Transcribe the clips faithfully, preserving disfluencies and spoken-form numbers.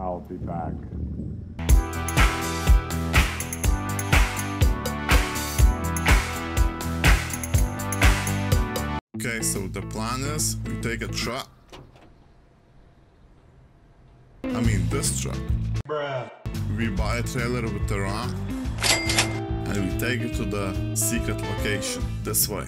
I'll be back. Okay, so the plan is we take a truck. I mean this truck. Bruh. We buy a trailer with the ramp and we take it to the secret location this way.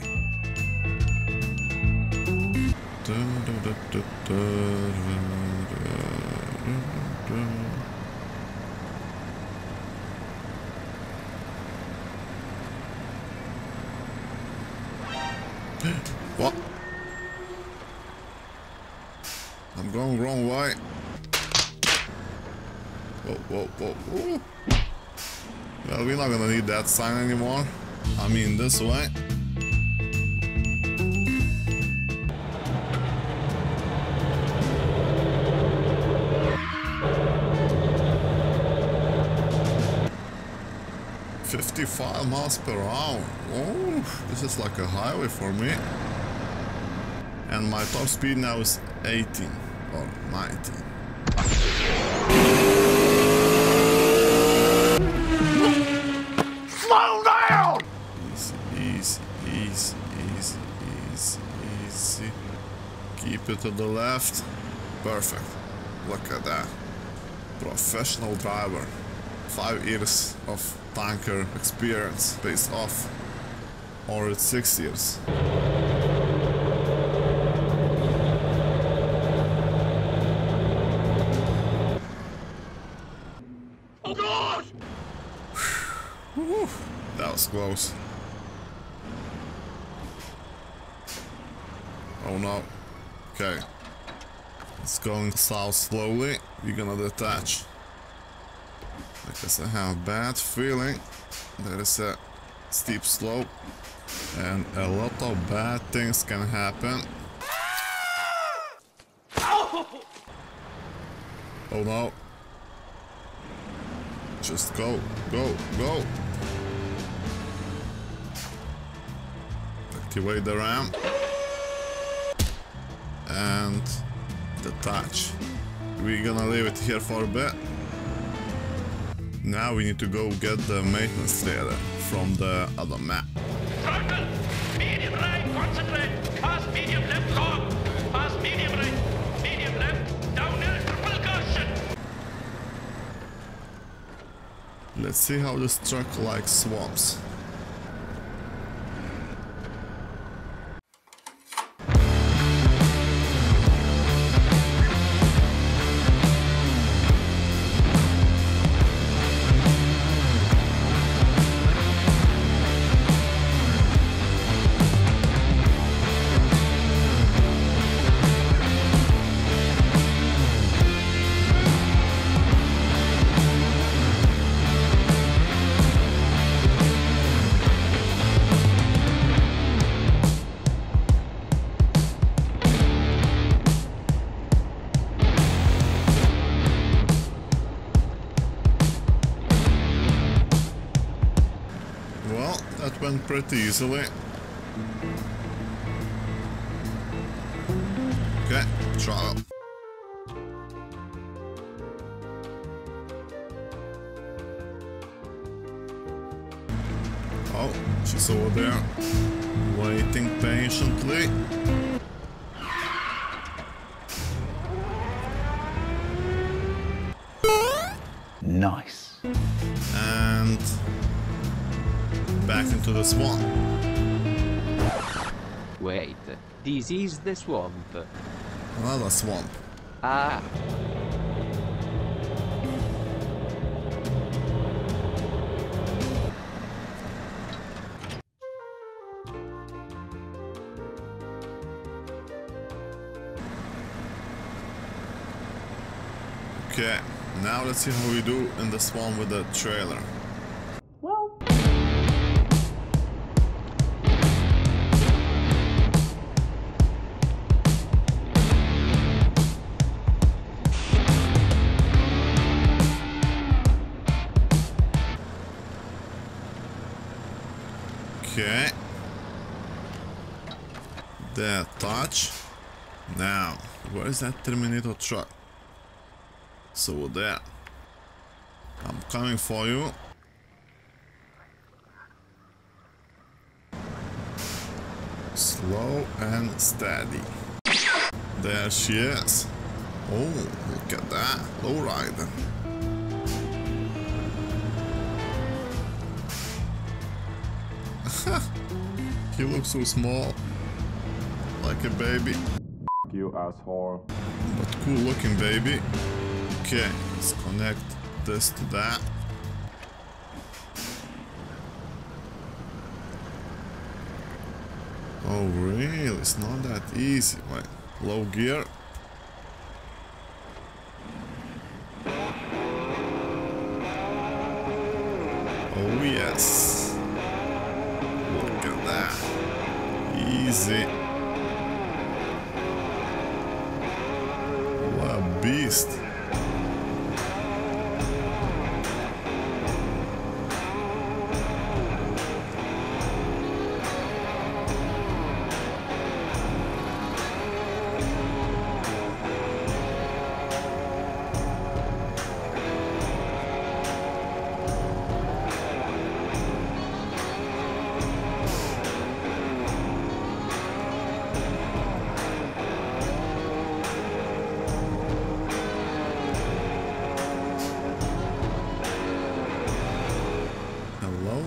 What? I'm going wrong way. Whoa, whoa, whoa, whoa. Well, we're not gonna need that sign anymore. I mean, this way. fifty-five miles per hour. Oh, this is like a highway for me. And my top speed now is eighteen or nineteen. Slow down! Easy, easy, easy, easy, easy, easy. Keep it to the left. Perfect. Look at that. Professional driver. Five years of tanker experience pays off, or it's six years. Oh God! That was close. Oh no. Okay. It's going south slowly. We're gonna detach. Because I have a bad feeling. There is a steep slope and a lot of bad things can happen. Oh no. Just go, go, go. Activate the ramp. And detach. We're gonna leave it here for a bit. Now we need to go get the maintenance trailer from the other map. Circle! Medium right, concentrate! Fast, medium left, go! Fast, medium right, medium left, downhill, triple caution! Let's see how this truck likes swamps. Pretty easily. Okay, try it. Oh, she's over there, waiting patiently. Nice. And back into the swamp. Wait, this is the swamp. Another swamp. Ah. Okay, now let's see how we do in the swamp with the trailer. Okay, that touch. Now, where is that Terminator truck? So with that, I'm coming for you. Slow and steady. There she is. Oh, look at that. Lowrider. He looks so small. Like a baby. You asshole. But cool looking baby. Okay, let's connect this to that. Oh really? It's not that easy. Wait, low gear. Oh yes. Look at that. Easy. What a beast.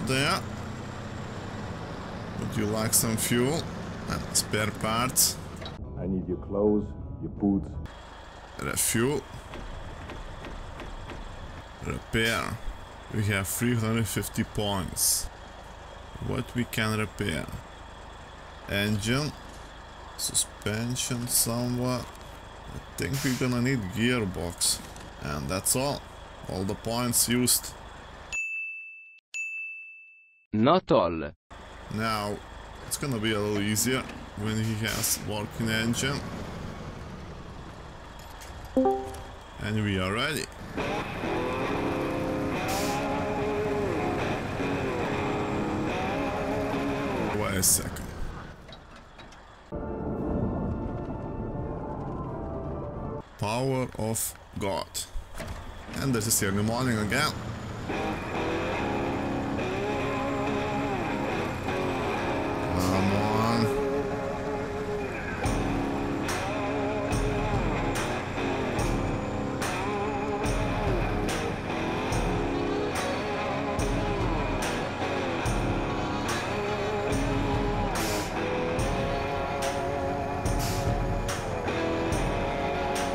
There, would you like some fuel and spare parts? I need your clothes, your boots. Refuel. Repair. We have three hundred fifty points. What we can repair? Engine, suspension somewhat. I think we're gonna need gearbox. And that's all. All the points used. Not all. Now, it's gonna be a little easier when he has working engine. And we are ready. Wait a second. Power of God. And this is early morning again. Come on.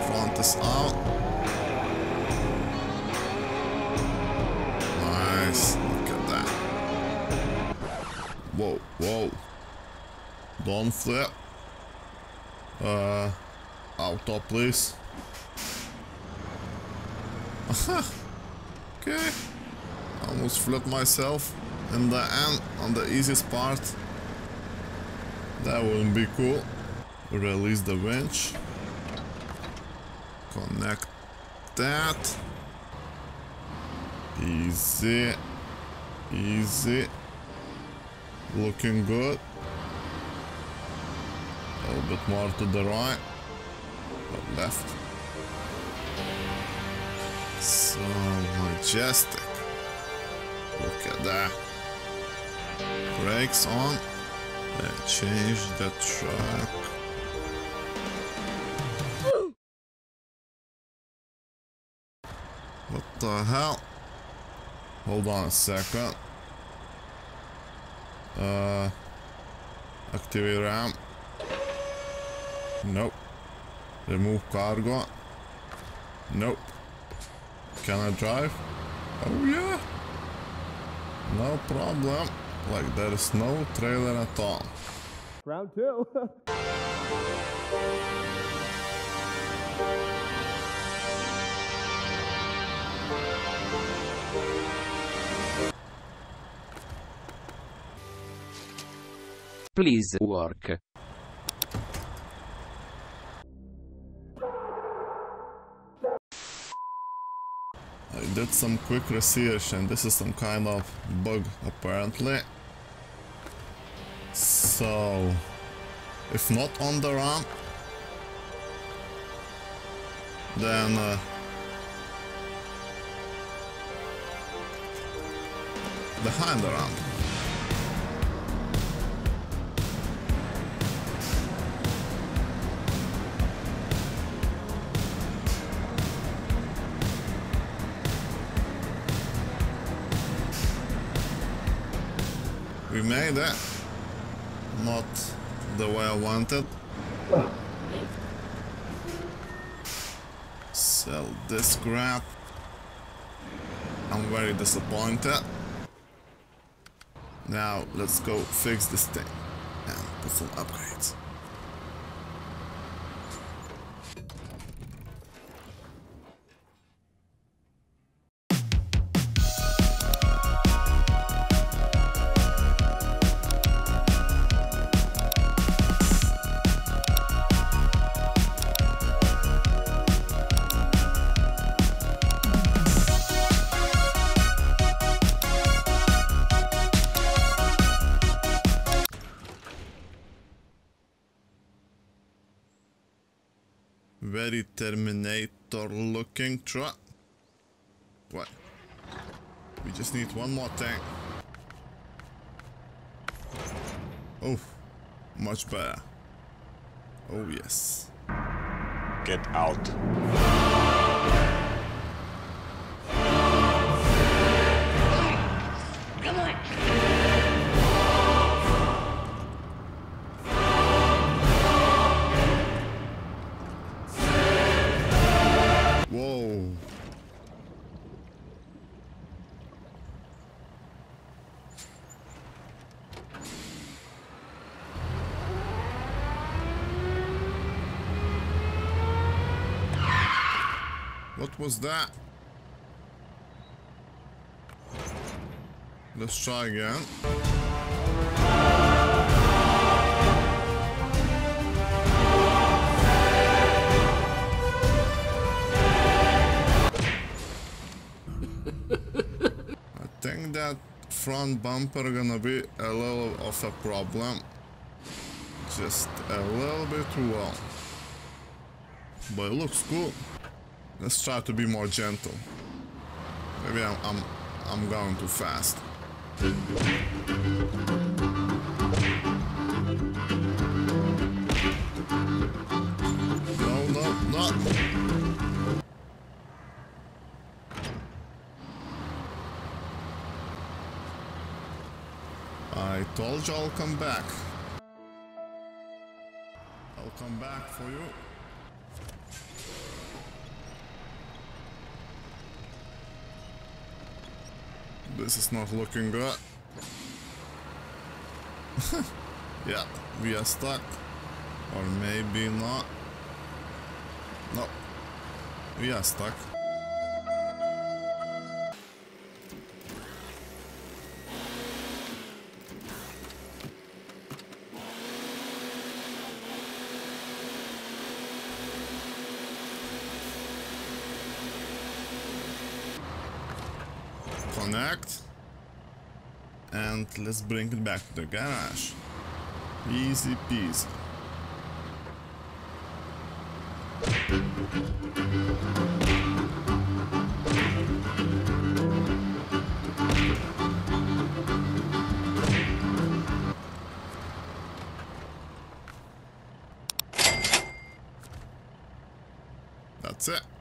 Front is out. Nice. Look at that. Whoa, whoa. Don't flip. Uh, auto please. Okay. Almost flipped myself in the end on the easiest part. That wouldn't be cool. Release the winch. Connect that. Easy. Easy. Looking good. A little bit more to the right, but left. So majestic. Look at that. Brakes on. And change the track. What the hell? Hold on a second. Uh, activate ramp. Nope. Remove cargo. Nope. Can I drive? Oh yeah. No problem. Like there is no trailer at all. Round two. Please work. I did some quick research and this is some kind of bug apparently. So if not on the ramp, then uh, behind the ramp. We made it. Not the way I wanted. Sell this crap. I'm very disappointed. Now let's go fix this thing and put some upgrades. Very Terminator looking truck. What? We just need one more tank. Oh, much better. Oh yes. Get out. Come on. Come on. Whoa. What was that? Let's try again. That front bumper gonna be a little of a problem, just a little bit wrong, but it looks cool. Let's try to be more gentle. Maybe I'm I'm, I'm going too fast. No, no, no. I told you I'll come back. I'll come back for you. This is not looking good. Yeah, we are stuck. Or maybe not. No. We are stuck. Connect, and let's bring it back to the garage. Easy peasy. That's it.